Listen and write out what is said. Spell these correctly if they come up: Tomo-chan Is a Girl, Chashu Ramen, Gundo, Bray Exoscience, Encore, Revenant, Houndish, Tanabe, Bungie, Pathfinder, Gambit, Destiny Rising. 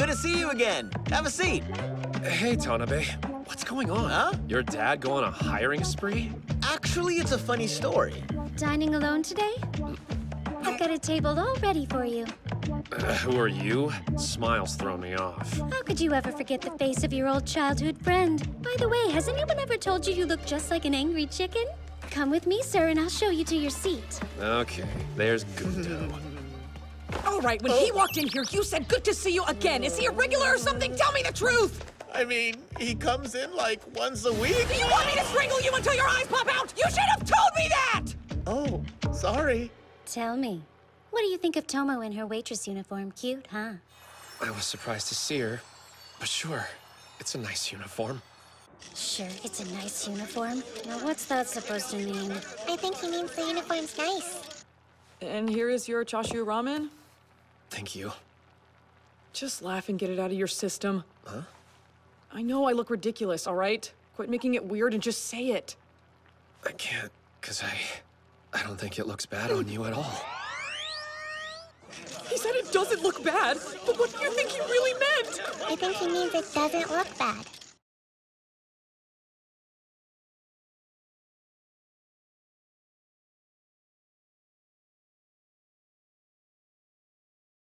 Good to see you again. Have a seat. Hey, Tanabe. What's going on? Huh? Your dad go on a hiring spree? Actually, it's a funny story. Dining alone today? I've got a table all ready for you. Who are you? Smiles throw me off. How could you ever forget the face of your old childhood friend? By the way, has anyone ever told you you look just like an angry chicken? Come with me, sir, and I'll show you to your seat. Okay, there's Gundo. All right, when he walked in here, you said good to see you again. Is he a regular or something? Tell me the truth! I mean, he comes in like once a week. Do you want me to strangle you until your eyes pop out? You should have told me that! Oh, sorry. Tell me, what do you think of Tomo in her waitress uniform? Cute, huh? I was surprised to see her, but sure, it's a nice uniform. Sure, it's a nice uniform? Now, what's that supposed to mean? I think he means the uniform's nice. And here is your Chashu Ramen. Thank you. Just laugh and get it out of your system. Huh? I know I look ridiculous, all right? Quit making it weird and just say it. I can't, because I don't think it looks bad on you at all. He said it doesn't look bad, but what do you think he really meant? I think he means it doesn't look bad.